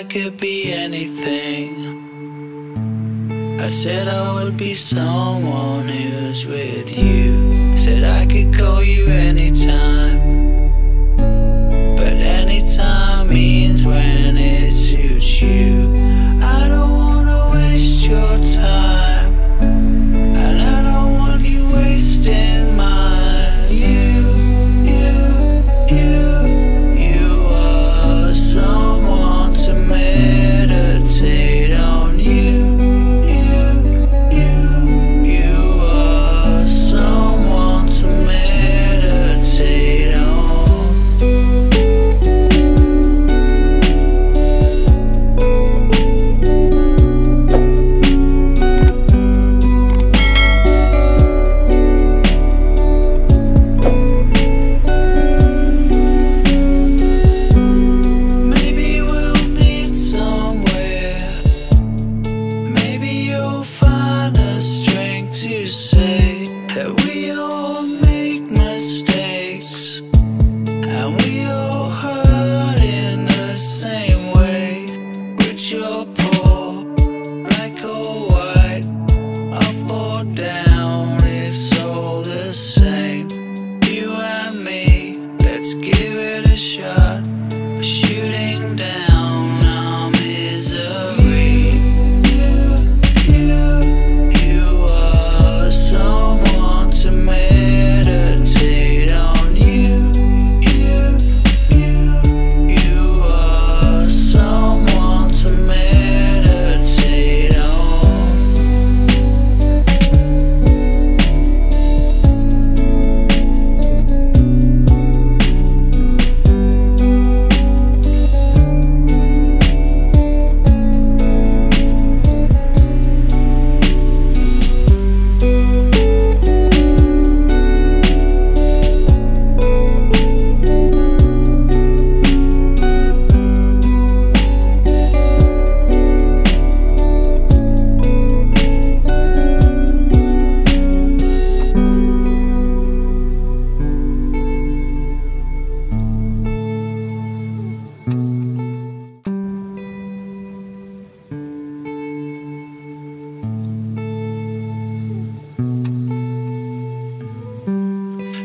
I could be anything. I said I would be someone who's with you. Said I could call you anytime, but anytime means when it suits you. I don't wanna waste your time, and I don't want you wasting mine. You are someone to meditate on. You are someone to meditate on.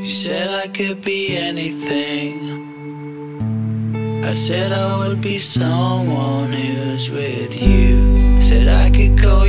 You said I could be anything. I said I would be someone who's with you. Said I could go